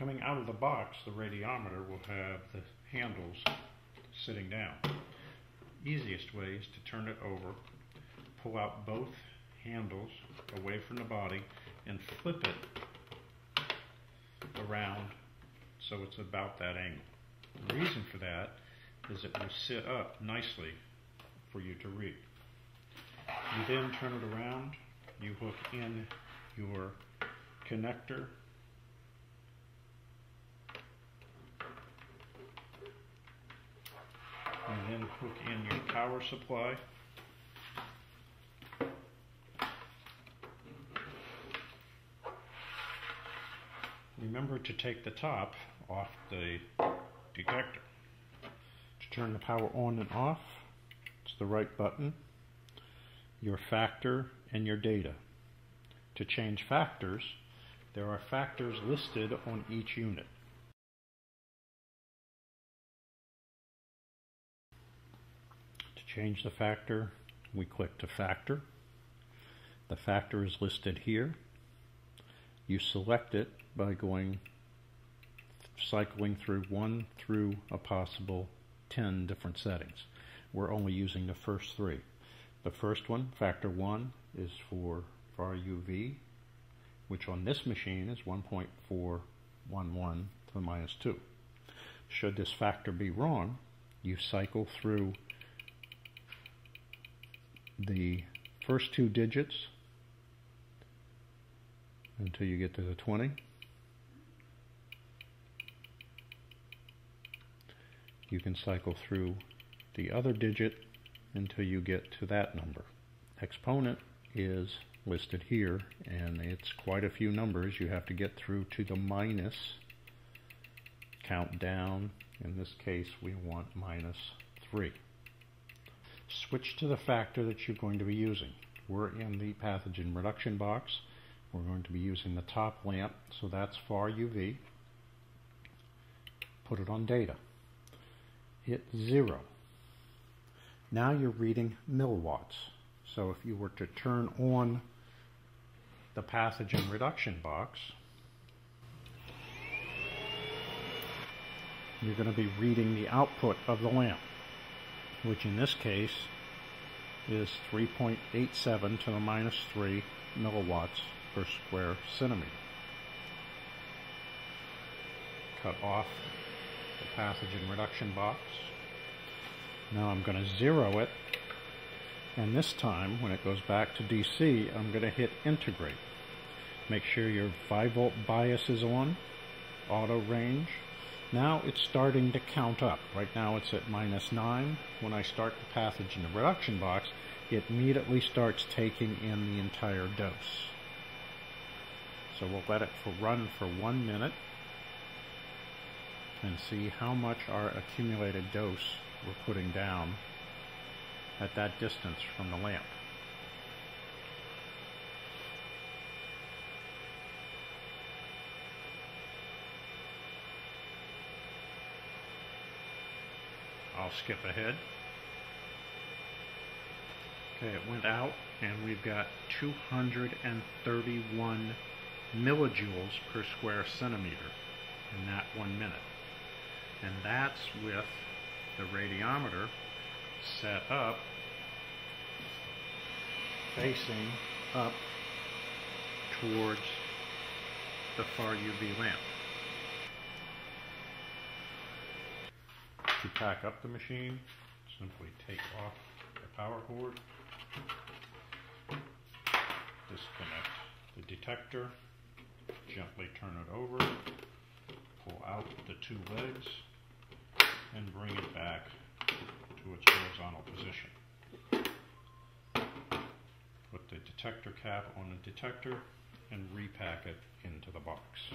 Coming out of the box, the radiometer will have the handles sitting down. Easiest way is to turn it over, pull out both handles away from the body, and flip it around so it's about that angle. The reason for that is it will sit up nicely for you to read. You then turn it around, you hook in your connector, and then hook in your power supply. Remember to take the top off the detector. To turn the power on and off, it's the right button, your factor, and your data. To change factors, there are factors listed on each unit. To change the factor, we click to factor. The factor is listed here. You select it by cycling through 1 through a possible 10 different settings. We're only using the first 3. The first one, factor 1, is for far UV, which on this machine is 1.411 to the minus 2. Should this factor be wrong, you cycle through the first 2 digits until you get to the 20. You can cycle through the other digit until you get to that number. Exponent is listed here, and it's quite a few numbers. You have to get through to the minus, count down. In this case, we want -3. Switch to the factor that you're going to be using. We're in the pathogen reduction box. We're going to be using the top lamp, so that's far UV. Put it on data. Hit 0. Now you're reading milliwatts. So if you were to turn on the pathogen reduction box, you're going to be reading the output of the lamp, which in this case is 3.87 to the minus 3 milliwatts per square centimeter. Cut off the pathogen reduction box. Now I'm going to 0 it, and this time when it goes back to DC, I'm going to hit integrate. Make sure your 5-volt bias is on, auto range. Now it's starting to count up. Right now it's at -9. When I start the pathogen reduction box, it immediately starts taking in the entire dose. So we'll let it run for 1 minute and see how much our accumulated dose we're putting down at that distance from the lamp. I'll skip ahead. Okay, it went out, and we've got 231 millijoules per square centimeter in that 1 minute. And that's with the radiometer set up facing up towards the far UV lamp. To pack up the machine, simply take off the power cord, disconnect the detector, gently turn it over, pull out the 2 legs, and bring it back to its horizontal position. Put the detector cap on the detector and repack it into the box.